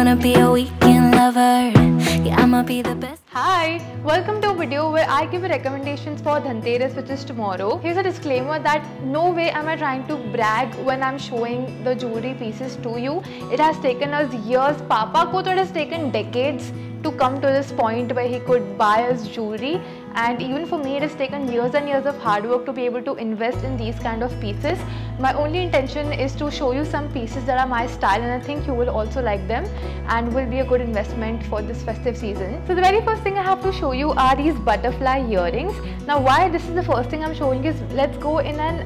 gonna be a weekend lover. Yeah, I'ma be the best. Hi, welcome to a video where I give recommendations for Dhanteras, which is tomorrow. Here's a disclaimer that no way am I trying to brag when I'm showing the jewelry pieces to you. It has taken us years, Papa ko, it has taken decades to come to this point where he could buy us jewelry, and even for me it has taken years and years of hard work to be able to invest in these kind of pieces. My only intention is to show you some pieces that are my style and I think you will also like them and will be a good investment for this festive season. So the very first thing I have to show you are these butterfly earrings. Now why this is the first thing I'm showing is, let's go in an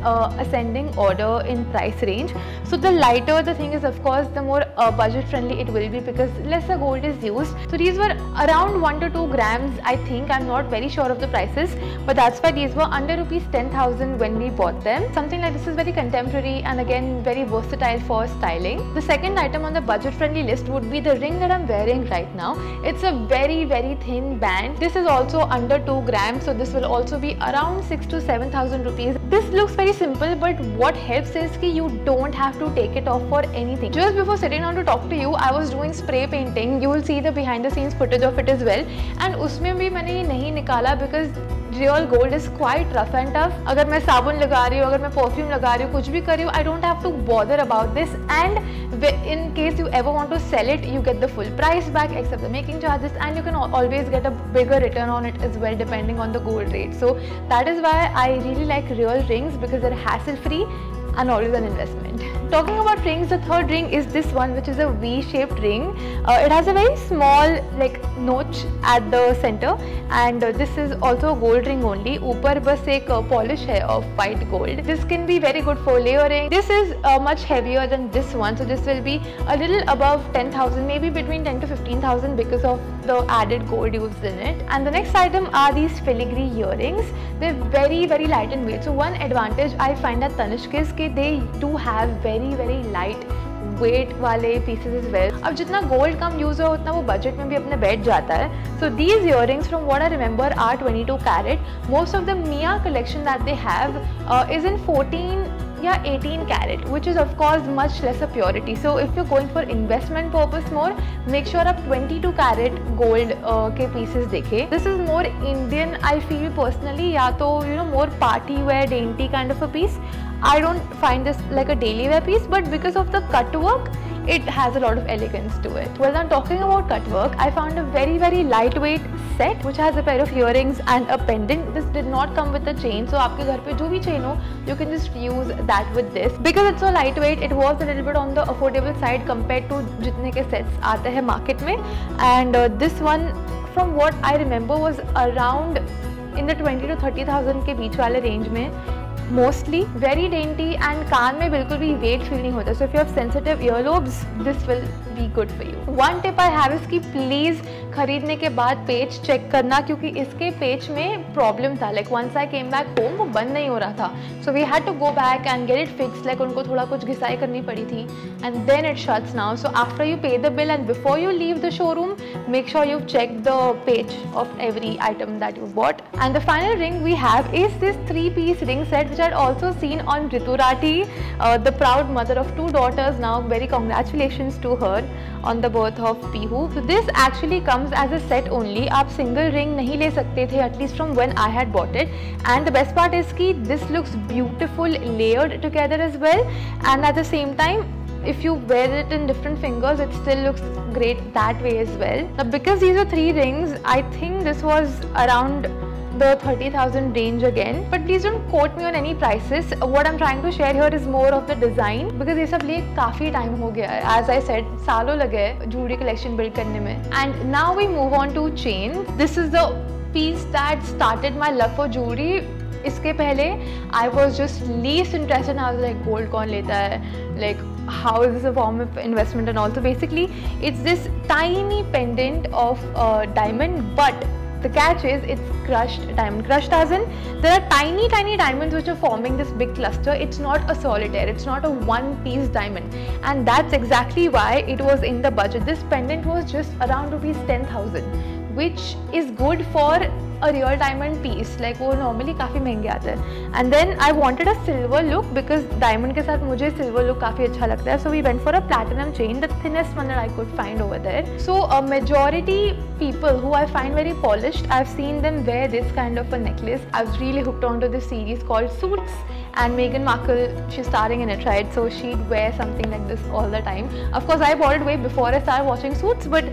ascending order in price range. So the lighter the thing is, of course, the more budget friendly it will be because lesser gold is used. So these were around 1 to 2 grams, I think. I'm not very sure of the prices, but that's why these were under ₹10,000 when we bought them. Something like this is very contemporary and again very versatile for styling. The second item on the budget friendly list would be the ring that I'm wearing right now. It's a very thin band. This is also under 2 grams, so this will also be around 6,000 to 7,000 rupees. This looks very simple, but what helps is that you don't have to take it off for anything. Just before sitting down to talk to you, I was doing spray painting. You will see the behind the scenes footage of it as well, and उसमें भी मैंने ये नहीं निकाला because real gold is quite rough and tough. अगर मैं साबुन लगा रही हूँ, अगर मैं perfume लगा रही हूँ, कुछ भी कर रही हूँ, I don't have to bother about this, and in case you ever want to sell it, you get the full price back except the making charges, and you can always get a bigger return on it as well depending on the gold rate. So that is why I really like real rings because they're hassle free and always an investment. Talking about rings, the third ring is this one, which is a V-shaped ring. It has a very small like notch at the center, and this is also a gold ring only. Upar bas ek polish hai of white gold. This can be very good for layering. This is much heavier than this one, so this will be a little above 10,000, maybe between 10 to 15,000 because of the added gold used in it. And the next item are these filigree earrings. They're very light in weight. So one advantage I find at Tanishq is they do have very light weight वाले pieces as well. अब जितना gold कम use हो उतना वो budget में भी अपने बैठ जाता है. So these earrings from what I remember are 22 carat. Most of the Mia collection that they have is in 14 या 18 carat, which is of course much lesser purity. So if you're going for investment purpose more, make sure आप 22 carat gold के pieces देखें. This is more Indian I feel personally, या तो you know more party wear dainty kind of a piece. I don't find this like a daily wear piece, but because of the cut work, it has a lot of elegance to it. Well, now talking about cut work, I found a very lightweight set which has a pair of earrings and a pendant. This did not come with a chain, so आपके घर पे जो भी chain हो, you can just use that with this. Because it's so lightweight, it was a little bit on the affordable side compared to जितने के sets आते हैं market में. And this one, from what I remember, was around in the 20 to 30,000 के बीच वाले range में. Mostly very dainty and कान में बिल्कुल भी weight feel नहीं होता. So if you have sensitive earlobes, this will be good for you. One tip I have is कि please खरीदने के बाद page check करना, क्योंकि इसके page में problem था. Like once I came back home वो बंद नहीं हो रहा था. So we had to go back and get it fixed. Like उनको थोड़ा कुछ घिसाई करनी पड़ी थी. And then it shuts now. So after you pay the bill and before you leave the showroom, make sure you check the page of every item that you bought. And the final ring we have is this 3-piece ring set, which I had also seen on Riturati, the proud mother of 2 daughters now. Very congratulations to her on the birth of Pihu. So this actually comes as a set only. आप single ring नहीं ले सकते थे, at least from when I had bought it. And the best part is कि this looks beautiful layered together as well. And at the same time, if you wear it in different fingers, it still looks great that way as well. Now because these are 3 rings, I think this was around the 30,000 range again, but please don't quote me on any prices. What I'm trying to share here is more of the design, because ये सब लिए काफी time हो गया है. As I said, सालों लगे jewelry collection build करने में. And now we move on to chains. This is the piece that started my love for jewelry. इसके पहले I was just least interested. I was like, gold कौन लेता है? Like, how is this a form of investment and also basically it's this tiny pendant of diamond, but the catch is it's crushed diamond. Crushed as in there are tiny diamonds which are forming this big cluster. It's not a solitaire, it's not a one-piece diamond, and that's exactly why it was in the budget. This pendant was just around ₹10,000, which is good for a real diamond piece, like वो normally काफ़ी महंगे आते हैं. And then I wanted a silver look because diamond के साथ मुझे silver look काफ़ी अच्छा लगता है. So we went for a platinum chain, the thinnest one that I could find over there. So a majority people who I find very polished, I've seen them wear this kind of a necklace. I was really hooked onto this series called Suits, and Meghan Markle, she's starring in it, right? So she'd wear something like this all the time. Of course, I bought it way before I started watching Suits, but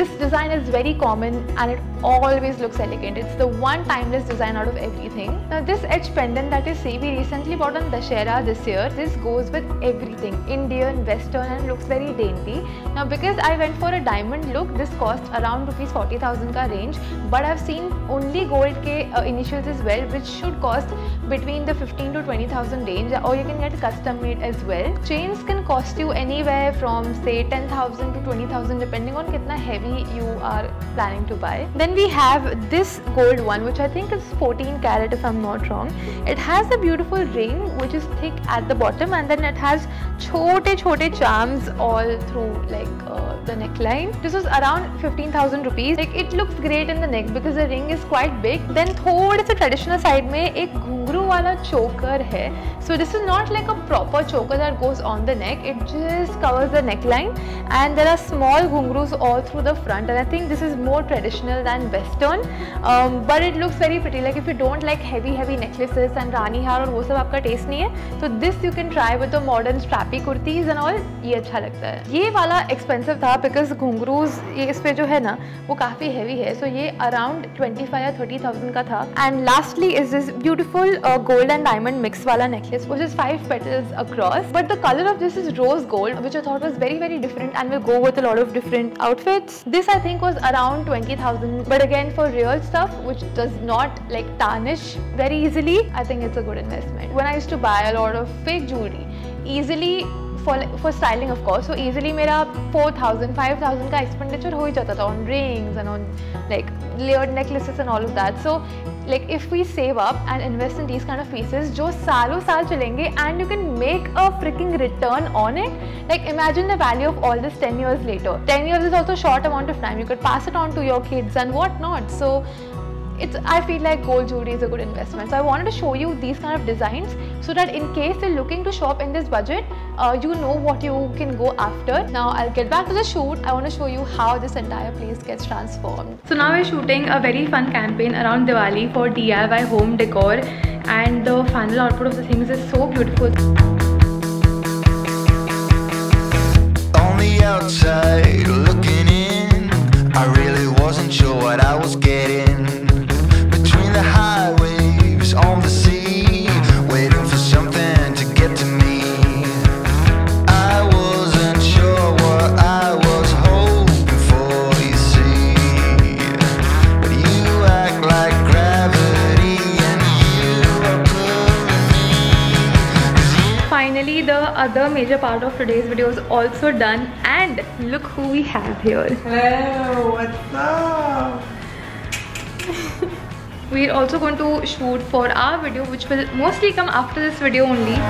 this design is very common and it always looks elegant. It's the one timeless design out of everything. Now this edge pendant that you see, we recently bought on Dashera this year. This goes with everything, Indian, Western, and looks very dainty. Now because I went for a diamond look, this cost around rupees 40,000 ka range, but I've seen only gold ke initials as well, which should cost between the 15 to 20,000 range, or you can get custom made as well. Chains can cost you anywhere from say 10,000 to 20,000 depending on kitna heavy you are planning to buy. Then we have this gold one, which I think is 14 carat if I'm not wrong. It has a beautiful ring which is thick at the bottom, and then it has chote charms all through like the neckline. This was around 15,000 rupees. Like it looks great in the neck because the ring is quite big. Then थोड़े से traditional side में एक घुंघरू वाला choker है. So this is not like a proper choker that goes on the neck. It just covers the neckline, and there are small घुंघरूस all through the front, and I think this is more traditional than Western, but it looks very pretty. Like if you don't like heavy necklaces and rani haar और वो सब आपका taste नहीं है, so this you can try with the modern strappy kurtis and all. ये अच्छा लगता है. ये वाला expensive था because घुंघरूज ये इस पे जो है ना वो काफ़ी heavy है, so ये around 25,000 या 30,000 का था. And lastly is this beautiful gold and diamond mix वाला necklace, which is 5 petals across, but the color of this is rose gold, which I thought was very different and will go with a lot of different outfits. This I think was around 20,000, but again for real stuff which does not like tarnish very easily, I think it's a good investment. When I used to buy a lot of fake jewelry, easily for styling of course, so easily मेरा 4,000, 5,000 का expenditure हो ही जाता था on rings and on like layered necklaces and all of that. So like if we save up and invest in these kind of pieces जो सालों साल चलेंगे, and you can make a freaking return on it. Like imagine the value of all this 10 years later. 10 years is also a short amount of time. You could pass it on to your kids and whatnot. So I feel like gold jewelry is a good investment. So I wanted to show you these kind of designs so that in case you're looking to shop in this budget, you know what you can go after. Now I'll get back to the shoot. I want to show you how this entire place gets transformed. So now we're shooting a very fun campaign around Diwali for DIY home decor, and the final output of the things is so beautiful. On the outside looking in, I really wasn't sure what I was getting. The high waves on the sea, waiting for something to get to me. I wasn't sure what I was hoping for, you see, but you act like gravity and you are pulling me. Finally, the other major part of today's video is also done, and look who we have here. Hello, what's up? We're also going to shoot for our video, which will mostly come after this video only.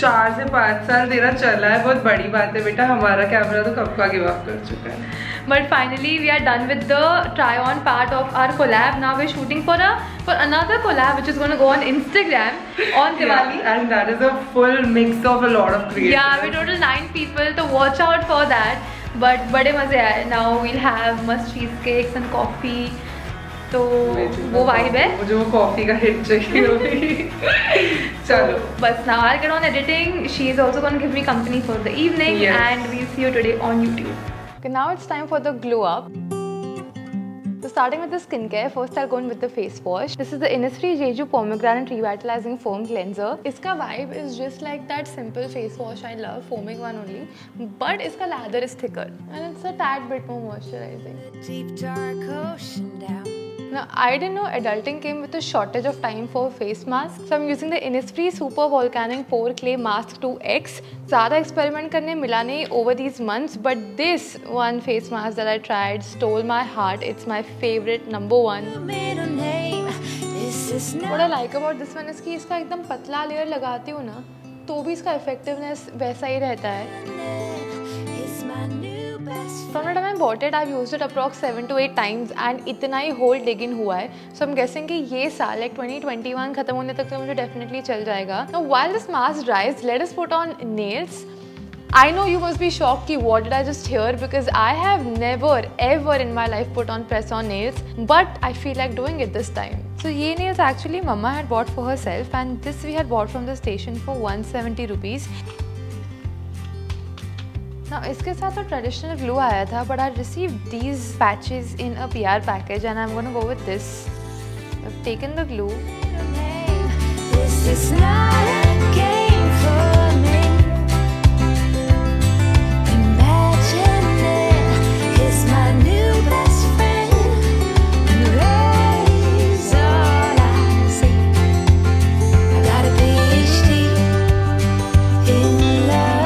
चार से पाँच साल तेरा चला है, बहुत बड़ी बात है बेटा. हमारा कैमरा तो कब का गिव अप कर चुका है. But finally we are done with the try on part of our collab. Now we're shooting for another collab which is going to go on Instagram on Diwali. Yeah, and that is a full mix of a lot of creators. Yeah, we're total 9 people, so watch out for that. But bade maze aaye. Now we'll have must cheesecakes and coffee. So wo vibe hai. Mujhe wo coffee ka hit chahiye. Chalo. But now I'll get on editing. She is also going to give me company for the evening. Yes. And we'll see you today on YouTube. Okay, now it's time for the glow up. So starting with the skincare, first I'll go in with the face wash. This is the Innisfree Jeju Pomegranate Revitalizing Foam Cleanser. Iska vibe is just like that simple face wash I love, foaming one only. But iska lather is thicker and it's a tad bit more moisturizing. Deep dark ocean down. Now, I didn't know adulting came with a shortage of time for face masks. So I'm using the Innisfree Super Volcanic Pore Clay Mask 2X. Zyada experiment karne mila nahi over these months, but this one face mask that I tried stole my heart. It's my favorite, #1. What I like about this one is ki iska ekdam patla layer lagati hu na, to bhi iska effectiveness waisa hi rehta hai. From the time I bought it, I've used it approx 7 to 8 times and itna hi hole dig in hua hai. So I'm guessing ki ye saal like 2021 khatam hone tak to mujhe definitely chal jayega. Now while this mask dries, let us put on nails. I know you must be shocked ki what did I just hear, because I have never ever in my life put on press on nails, but I feel like doing it this time. So ye nails actually mama had bought for herself, and this we had bought from the station for 170 rupees. Now, iske saath a traditional glue aaya tha, but I received these patches in a PR package and I'm going to go with this. I've taken the glue. This is not a game for me. Imagine it is my new best friend. And raise all I see. I got a PhD in love.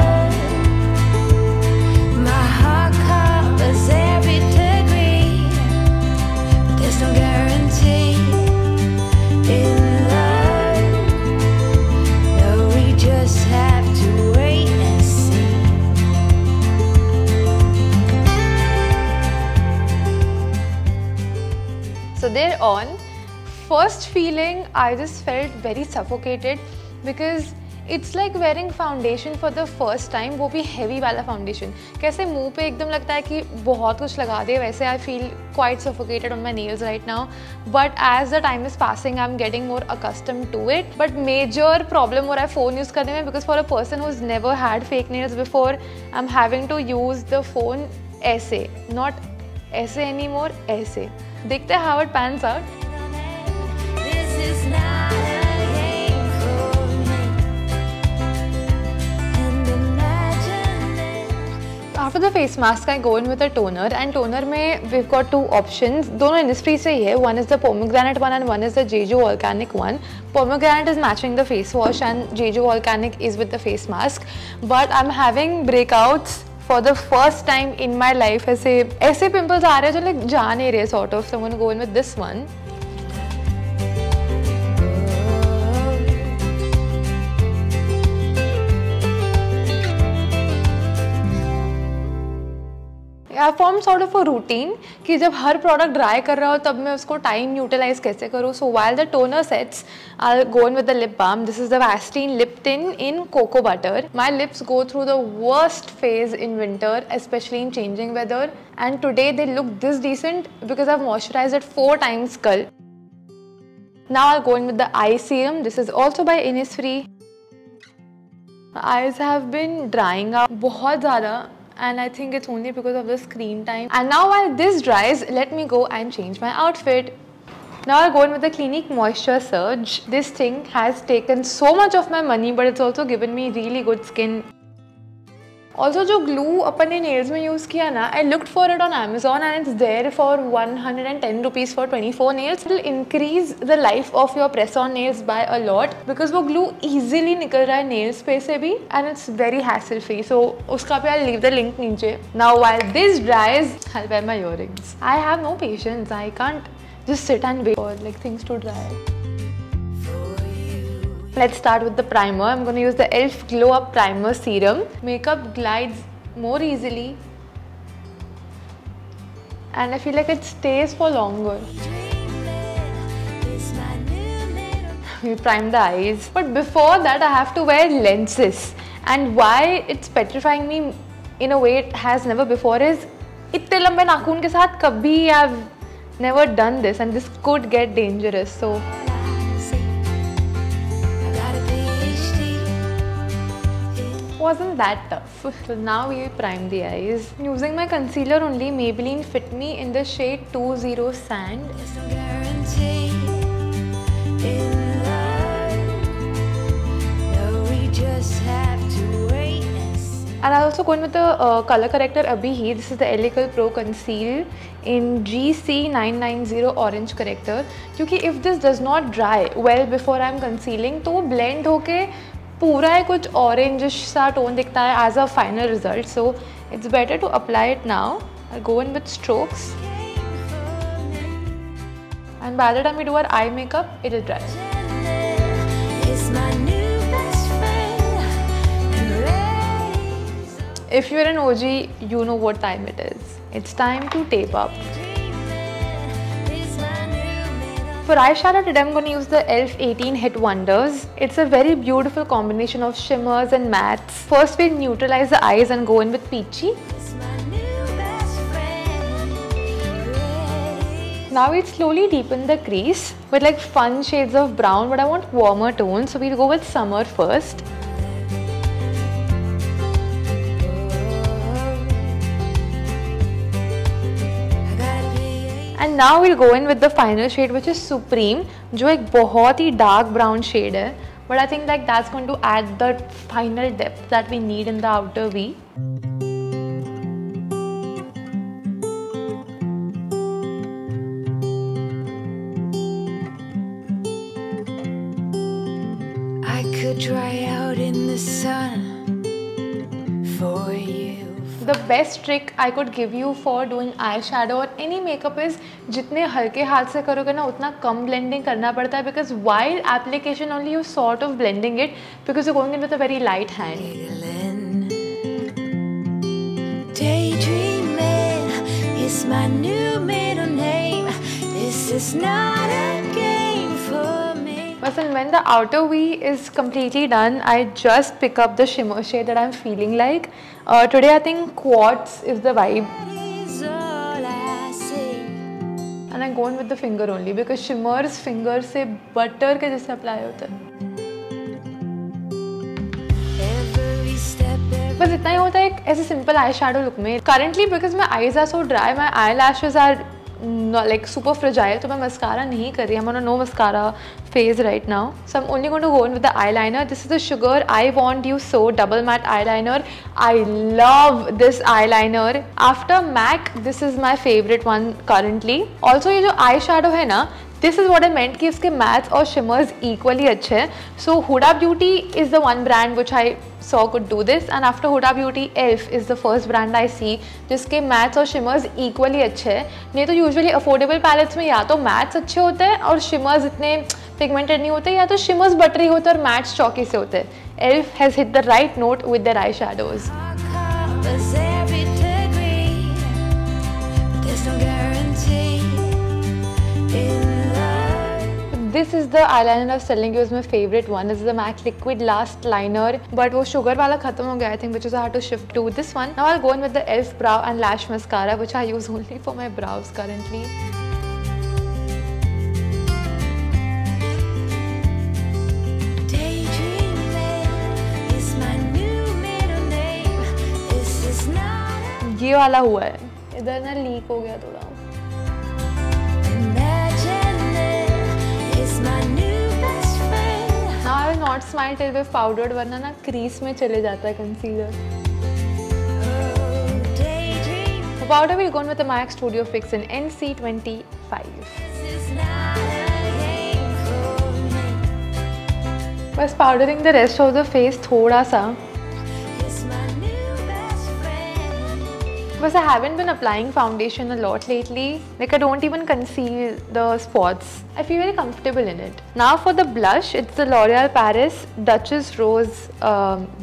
So they're on. First feeling, I just felt very suffocated because it's like wearing foundation for the first time, वो भी heavy वाला foundation. कैसे मुँह पे एकदम लगता है कि बहुत कुछ लगा दे, वैसे I feel quite suffocated on my nails right now. But as the time is passing, I'm getting more accustomed to it. But major problem हो रहा है phone use करने में, because for a person who's never had fake nails before, I'm having to use the phone ऐसे, not ऐसे anymore, ऐसे. देखते हैं how it pans out. After the face mask, I go in with a toner, and toner mein we've got two options. दोनों Innisfree से ही है. One is the pomegranate one and one is the Jeju volcanic one. Pomegranate is matching the face wash and Jeju volcanic is with the face mask. But I'm having breakouts for the first time in my life. ऐसे pimples आ रहे हैं जो like जा नहीं रहे sort of. So I'm gonna go in with this one. I formed sort of a routine कि जब हर product dry कर रहा हो तब मैं उसको time utilize कैसे करूँ. So while the toner sets, I'll go in with the lip balm. This is the Vaseline Lip Tin in cocoa butter. My lips go through the worst phase in winter, especially in changing weather. And today they look this decent because I've moisturized it 4 times कल. Now I'll go in with the eye serum. This is also by Innisfree. My eyes have been drying up बहुत ज़्यादा. And I think it's only because of the screen time. And now while this dries, let me go and change my outfit. Now I'll go in with the Clinique Moisture Surge. This thing has taken so much of my money, but it's also given me really good skin. Also, जो glue अपने nails में use किया ना, I looked for it on Amazon and it's there for 110 rupees for 24 nails. It will increase the life of your press-on nails by a lot because वो glue easily निकल रहा है nails पे से भी and it's very hassle-free. So उसका पे I'll leave the link नीचे. Now while this dries, I'll wear my earrings. I have no patience. I can't just sit and wait for like things to dry. Let's start with the primer. I'm going to use the ELF Glow Up Primer Serum. Makeup glides more easily and I feel like it stays for longer. We prime the eyes, but before that I have to wear lenses, and why it's petrifying me in a way it has never before is इतने लंबे नाखून के साथ कभी I've never done this and this could get dangerous. So wasn't that tough. So now we prime the eyes using my concealer only, Maybelline Fit Me in the shade 20 Sand. And I'll also go in with the color corrector Abhi. This is the LA Girl Pro Conceal in GC990 Orange Corrector. Because if this does not dry well before I'm concealing, तो blend होके पूरा है कुछ orangish सा tone दिखता है as a final result. So it's better to apply it now. I'll go in with strokes. And by the time we do our eye makeup, it'll dry. If you're an OG, you know what time it is. It's time to tape up. For eyeshadow today, I'm going to use the ELF 18 Hit Wonders. It's a very beautiful combination of shimmers and mattes. First, we'll neutralize the eyes and go in with peachy. Now we'll slowly deepen the crease with like fun shades of brown, but I want warmer tones, so we'll go with summer first. And now we'll go in with the final shade, which is Supreme, which is a very dark brown shade hai, but I think like that's going to add the final depth that we need in the outer V. I could dry out in the sun for you. The best trick I could give you for doing eyeshadow or any makeup is जितने हल्के हाथ से करोगे ना उतना कम blending करना पड़ता है, because while application only you sort of blending it because you're going in with a very light hand. Daydreaming is my new middle name. This is not a game for me. But when the outer V is completely done, I just pick up the shimmer shade that I'm feeling like. Today I think quartz is the vibe, and I'm going with the finger only because shimmers finger se butter ke jaise apply hota hai. But itna hi hota hai ek aise simple eyeshadow look mein. Currently because my eyes are so dry, my eyelashes are not, like super fragile, so I mascara nahi kar rahi. I'm on a no mascara phase right now, so I'm only going to go in with the eyeliner. This is the Sugar I Want You So Double Matte Eyeliner. I love this eyeliner. After MAC, this is my favorite one currently. Also, ये जो eyeshadow है ना, this is what I meant कि इसके mattes और shimmers equally अच्छे हैं. So Huda Beauty is the one brand which I saw could do this, and after Huda Beauty, E.L.F. is the first brand I see जिसके mattes और shimmers equally अच्छे हैं. नहीं तो usually affordable palettes में या तो mattes अच्छे होते हैं और shimmers इतने pigmented नहीं होते, या तो shimmers buttery होते और mattes chalky से होते हैं. E.L.F. has hit the right note with their eyeshadows. This is the eyeliner I was telling you is my favorite one. This is the MAC Liquid Last Liner, but वो sugar वाला खत्म हो गया I think, which is I had to shift to this one. Now I'll go in with the ELF Brow and Lash Mascara, which I use only for my brows currently. ये वाला हुआ है इधर ना लीक हो गया थोड़ा. Not smile till we've powdered, वरना ना crease में चले जाता है concealer. For powder we'll go in with the MAC Studio Fix in NC25. By powdering the rest of the face थोड़ा सा. Because I haven't been applying foundation a lot lately, like I don't even conceal the spots. I feel very comfortable in it. Now for the blush, it's the L'Oreal Paris Duchess Rose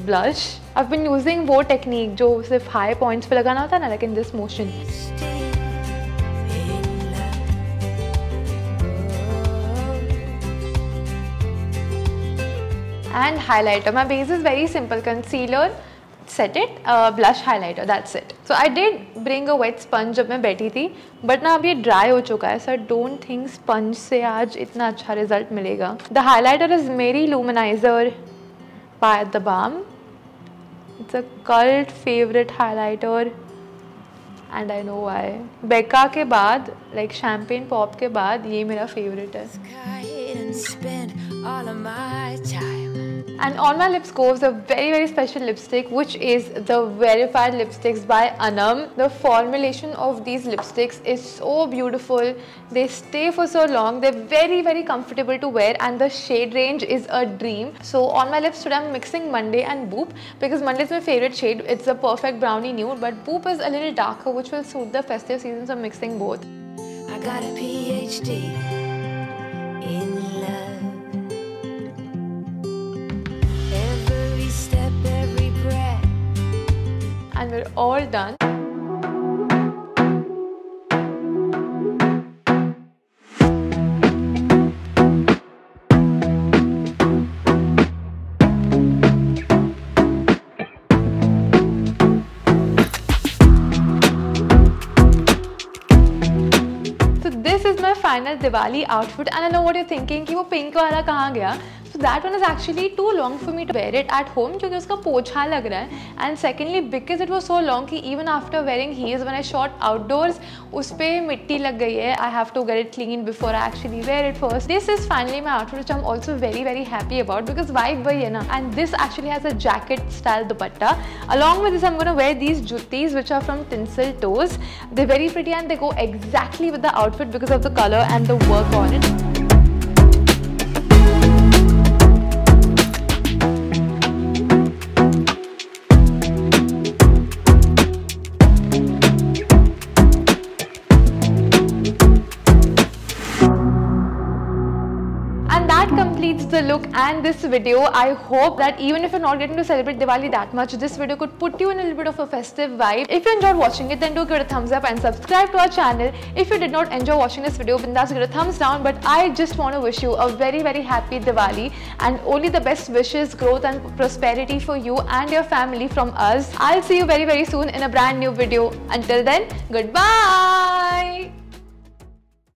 blush. I've been using वो technique जो सिर्फ high points पे लगाना होता है ना, like in this motion. and highlighter. My base is very simple: concealer, set it, blush, highlighter, that's it. So I did bring a wet sponge जब मैं बैठी थी, but ना अब ये dry हो चुका है, so I don't think sponge से आज इतना अच्छा result मिलेगा. The highlighter is Mary Luminizer by theBalm. It's a cult favorite highlighter, and I know why. Becca के बाद, like champagne pop के बाद, ये मेरा favorite है. And on my lips goes a very special lipstick, which is the Verified Lipsticks by Anam. The formulation of these lipsticks is so beautiful. They stay for so long. They're very comfortable to wear, and the shade range is a dream. So on my lips today I'm mixing Monday and Boop, because Monday is my favorite shade. It's a perfect brownie nude, but Boop is a little darker, which will suit the festive season, so I'm mixing both. I got a PhD. And we're all done. So this is my final Diwali outfit, and I know what you're thinking, कि वो pink वाला कहाँ गया? So that one is actually too long for me to wear it at home क्योंकि उसका पोछा लग रहा है, and secondly because it was so long कि even after wearing heels when I shot outdoors उस पर मिट्टी लग गई है. I have to get it clean before I actually wear it first. This is finally my outfit, which I'm also very happy about because vibe वही है ना. And this actually has a jacket style dupatta. Along with this I'm going to wear these juttis, which are from Tinsel Toes. They're very pretty and they go exactly with the outfit because of the color and the work on it. The look and this video. I hope that even if you're not getting to celebrate Diwali that much, this video could put you in a little bit of a festive vibe. If you enjoyed watching it, then do give it a thumbs up and subscribe to our channel. If you did not enjoy watching this video, then just give it a thumbs down. But I just want to wish you a very happy Diwali, and only the best wishes, growth and prosperity for you and your family from us. I'll see you very soon in a brand new video. Until then, goodbye.